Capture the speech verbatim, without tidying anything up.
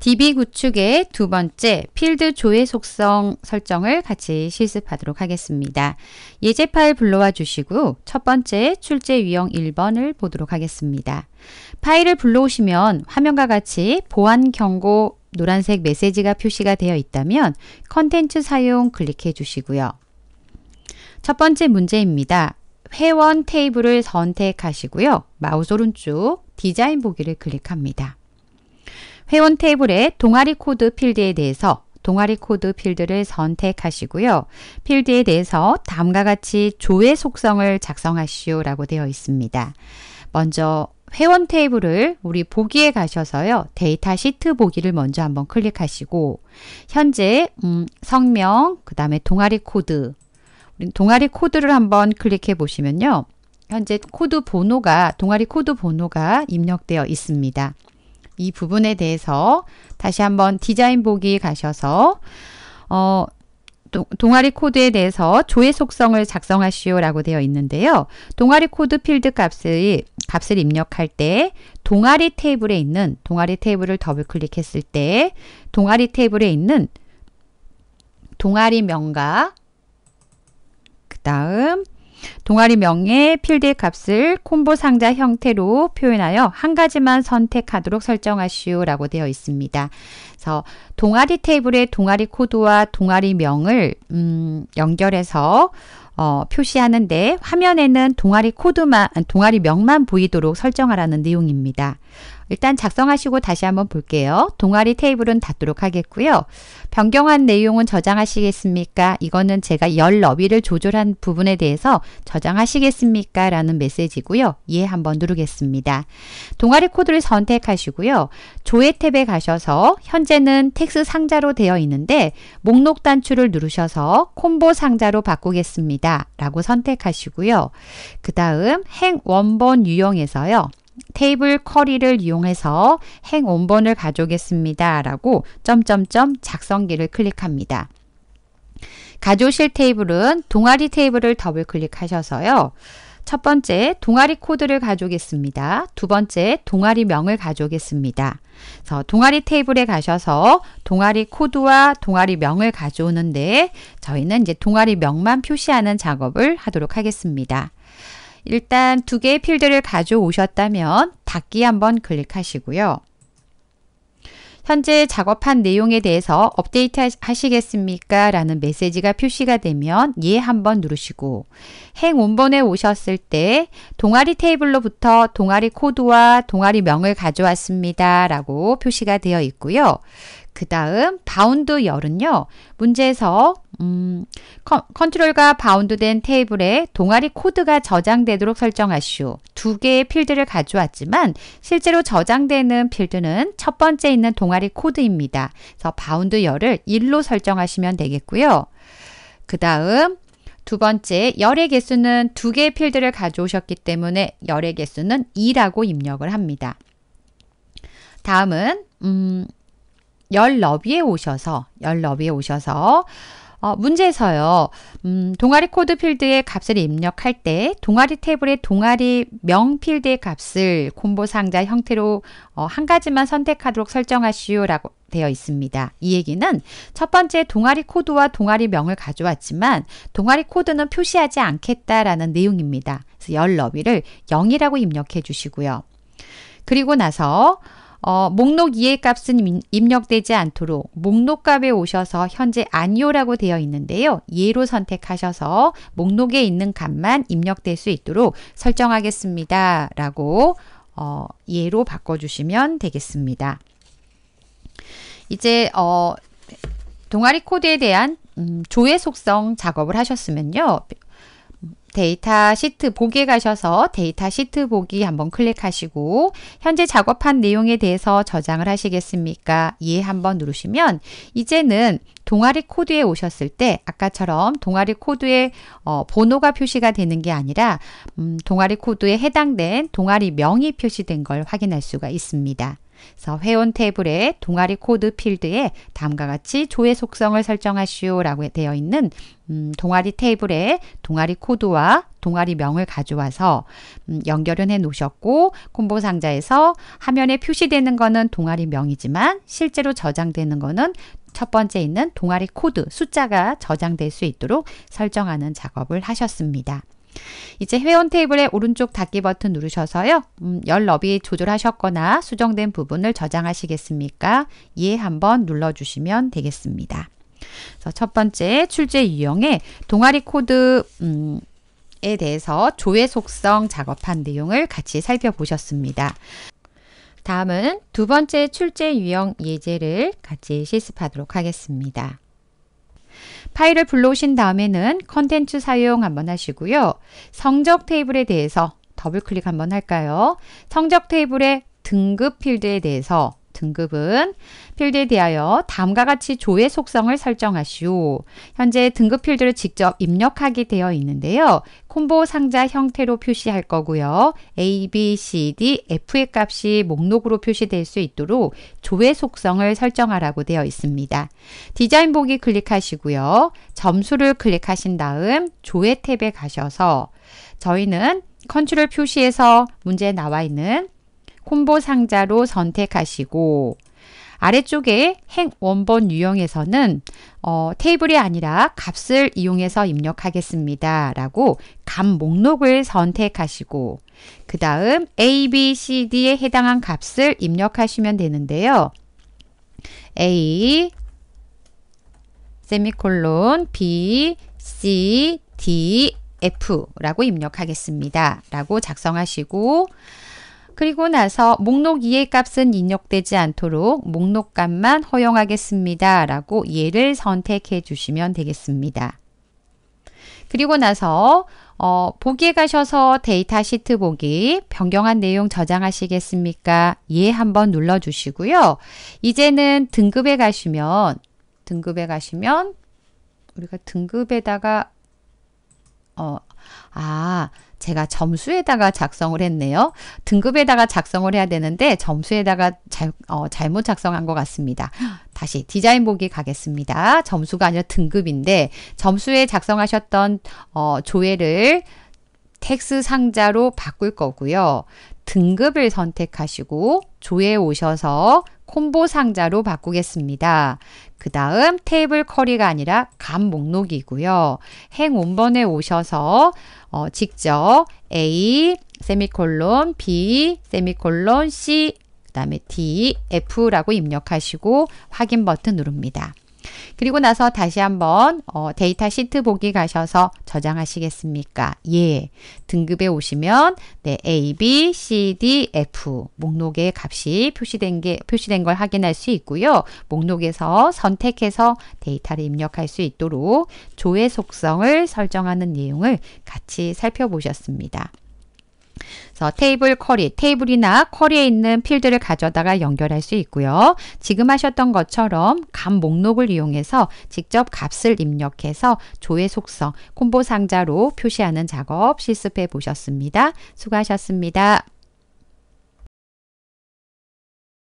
디비 구축의 두 번째 필드 조회 속성 설정을 같이 실습하도록 하겠습니다. 예제 파일 불러와 주시고 첫 번째 출제 유형 일 번을 보도록 하겠습니다. 파일을 불러오시면 화면과 같이 보안 경고 노란색 메시지가 표시가 되어 있다면 컨텐츠 사용 클릭해 주시고요. 첫 번째 문제입니다. 회원 테이블을 선택하시고요. 마우스 오른쪽 디자인 보기를 클릭합니다. 회원 테이블의 동아리 코드 필드에 대해서 동아리 코드 필드를 선택하시고요. 필드에 대해서 다음과 같이 조회 속성을 작성하시오 라고 되어 있습니다. 먼저 회원 테이블을 우리 보기에 가셔서요. 데이터 시트 보기를 먼저 한번 클릭하시고 현재 음, 성명, 그 다음에 동아리 코드, 동아리 코드를 한번 클릭해 보시면요. 현재 코드 번호가, 동아리 코드 번호가 입력되어 있습니다. 이 부분에 대해서 다시 한번 디자인 보기 가셔서 어, 도, 동아리 코드에 대해서 조회 속성을 작성하시오 라고 되어 있는데요. 동아리 코드 필드 값을, 값을 입력할 때 동아리 테이블에 있는 동아리 테이블을 더블 클릭했을 때 동아리 테이블에 있는 동아리 명과 그 다음 동아리 명의 필드의 값을 콤보 상자 형태로 표현하여 한 가지만 선택하도록 설정하시오 라고 되어 있습니다. 그래서 동아리 테이블의 동아리 코드와 동아리 명을 음, 연결해서 어, 표시하는데 화면에는 동아리 코드만, 동아리 명만 보이도록 설정하라는 내용입니다. 일단 작성하시고 다시 한번 볼게요. 동아리 테이블은 닫도록 하겠고요. 변경한 내용은 저장하시겠습니까? 이거는 제가 열 너비를 조절한 부분에 대해서 저장하시겠습니까? 라는 메시지고요. 예 한번 누르겠습니다. 동아리 코드를 선택하시고요. 조회 탭에 가셔서 현재는 텍스 상자로 되어 있는데 목록 단추를 누르셔서 콤보 상자로 바꾸겠습니다. 라고 선택하시고요. 그 다음 행 원본 유형에서요. 테이블 커리를 이용해서 행 원본을 가져오겠습니다. 라고 점점점 작성기를 클릭합니다. 가져오실 테이블은 동아리 테이블을 더블 클릭하셔서요. 첫 번째 동아리 코드를 가져오겠습니다. 두 번째 동아리 명을 가져오겠습니다. 그래서 동아리 테이블에 가셔서 동아리 코드와 동아리 명을 가져오는데 저희는 이제 동아리 명만 표시하는 작업을 하도록 하겠습니다. 일단 두 개의 필드를 가져오셨다면 닫기 한번 클릭하시고요. 현재 작업한 내용에 대해서 업데이트 하시겠습니까? 라는 메시지가 표시가 되면 예 한번 누르시고 행 원본에 오셨을 때 동아리 테이블로부터 동아리 코드와 동아리 명을 가져왔습니다. 라고 표시가 되어 있고요. 그 다음 바운드 열은요. 문제에서 음, 컨트롤과 바운드된 테이블에 동아리 코드가 저장되도록 설정하시오. 두 개의 필드를 가져왔지만 실제로 저장되는 필드는 첫 번째 있는 동아리 코드입니다. 그래서 바운드 열을 일로 설정하시면 되겠고요. 그 다음 두 번째 열의 개수는 두 개의 필드를 가져오셨기 때문에 열의 개수는 이라고 입력을 합니다. 다음은 음, 열 너비에 오셔서 열 너비에 오셔서 어, 문제에서요. 음, 동아리 코드 필드의 값을 입력할 때 동아리 테이블의 동아리 명 필드의 값을 콤보 상자 형태로 어, 한 가지만 선택하도록 설정하시오 라고 되어 있습니다. 이 얘기는 첫 번째 동아리 코드와 동아리 명을 가져왔지만 동아리 코드는 표시하지 않겠다라는 내용입니다. 그래서 열 너비를 영이라고 입력해 주시고요. 그리고 나서 어, 목록 이의 값은 입력되지 않도록 목록 값에 오셔서 현재 아니오라고 되어 있는데요. 예로 선택하셔서 목록에 있는 값만 입력될 수 있도록 설정하겠습니다. 라고 어, 예로 바꿔주시면 되겠습니다. 이제 어, 동아리 코드에 대한 음, 조회 속성 작업을 하셨으면요. 데이터 시트 보기에 가셔서 데이터 시트 보기 한번 클릭하시고 현재 작업한 내용에 대해서 저장을 하시겠습니까? 예 한번 누르시면 이제는 동아리 코드에 오셨을 때 아까처럼 동아리 코드에 어, 번호가 표시가 되는 게 아니라 음, 동아리 코드에 해당된 동아리 명이 표시된 걸 확인할 수가 있습니다. 그래서 회원 탭의 동아리 코드 필드에 다음과 같이 조회 속성을 설정하시오 라고 되어 있는 음, 동아리 테이블에 동아리 코드와 동아리 명을 가져와서 음, 연결은 해 놓으셨고, 콤보 상자에서 화면에 표시되는 거는 동아리 명이지만 실제로 저장되는 거는 첫 번째 있는 동아리 코드 숫자가 저장될 수 있도록 설정하는 작업을 하셨습니다. 이제 회원 테이블의 오른쪽 닫기 버튼 누르셔서요. 음, 열 너비 조절하셨거나 수정된 부분을 저장하시겠습니까? 예 한번 눌러주시면 되겠습니다. 그래서 첫 번째 출제 유형의 동아리 코드 음, 에 대해서 조회 속성 작업한 내용을 같이 살펴보셨습니다. 다음은 두 번째 출제 유형 예제를 같이 실습하도록 하겠습니다. 파일을 불러오신 다음에는 컨텐츠 사용 한번 하시고요. 성적 테이블에 대해서 더블클릭 한번 할까요? 성적 테이블의 등급 필드에 대해서 등급은 필드에 대하여 다음과 같이 조회 속성을 설정하시오. 현재 등급 필드를 직접 입력하게 되어 있는데요. 콤보 상자 형태로 표시할 거고요. A, B, C, D, F의 값이 목록으로 표시될 수 있도록 조회 속성을 설정하라고 되어 있습니다. 디자인 보기 클릭하시고요. 점수를 클릭하신 다음 조회 탭에 가셔서 저희는 컨트롤 표시에서 문제에 나와 있는 콤보 상자로 선택하시고, 아래쪽에 행 원본 유형에서는 어, 테이블이 아니라 값을 이용해서 입력하겠습니다 라고 값 목록을 선택하시고, 그 다음 A, B, C, D에 해당한 값을 입력하시면 되는데요. A, 세미콜론, B, C, D, F 라고 입력하겠습니다 라고 작성하시고, 그리고 나서 목록 이의 값은 입력되지 않도록 목록 값만 허용하겠습니다 라고 얘를 선택해 주시면 되겠습니다. 그리고 나서 어, 보기에 가셔서 데이터 시트 보기, 변경한 내용 저장하시겠습니까? 예 한번 눌러 주시고요. 이제는 등급에 가시면 등급에 가시면 우리가 등급에다가 어, 아 제가 점수에다가 작성을 했네요. 등급에다가 작성을 해야 되는데 점수에다가 잘, 어, 잘못 작성한 것 같습니다. 다시 디자인 보기 가겠습니다. 점수가 아니라 등급인데 점수에 작성하셨던 어, 조회를 텍스 상자로 바꿀 거고요. 등급을 선택하시고 조회에 오셔서 콤보 상자로 바꾸겠습니다. 그 다음 테이블 쿼리가 아니라 값 목록이고요. 행 원본에 오셔서 어, 직접 A, 세미콜론, B, 세미콜론, C, 그 다음에 D, F라고 입력하시고 확인 버튼 누릅니다. 그리고 나서 다시 한번 어, 데이터 시트 보기 가셔서 저장하시겠습니까? 예. 등급에 오시면 네, A, B, C, D, F 목록의 값이 표시된 게 표시된 걸 확인할 수 있고요. 목록에서 선택해서 데이터를 입력할 수 있도록 조회 속성을 설정하는 내용을 같이 살펴보셨습니다. 그래서 테이블 쿼리, 테이블이나 쿼리에 있는 필드를 가져다가 연결할 수 있고요. 지금 하셨던 것처럼 값 목록을 이용해서 직접 값을 입력해서 조회 속성, 콤보 상자로 표시하는 작업 실습해 보셨습니다. 수고하셨습니다.